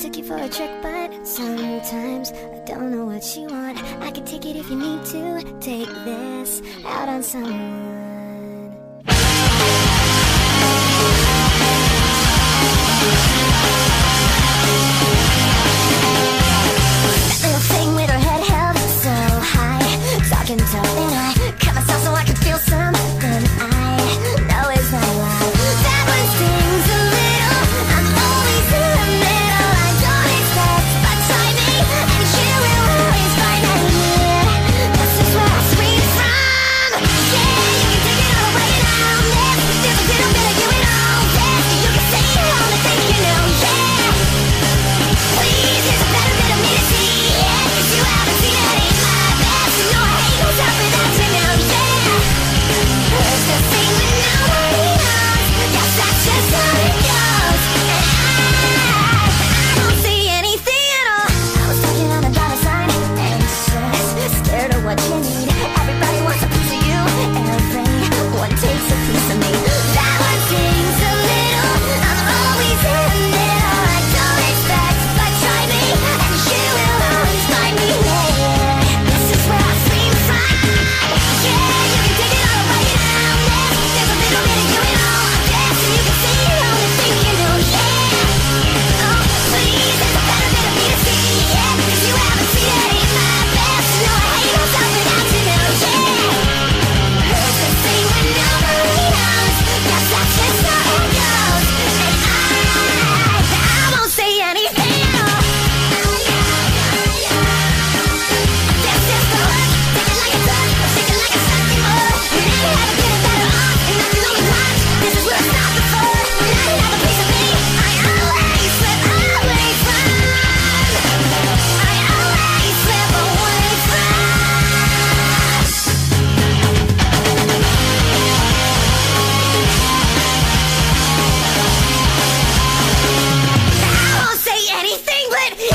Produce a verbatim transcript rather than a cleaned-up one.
Took you for a trip, but sometimes I don't know what you want. I can take it if you need to. Take this out on someone. But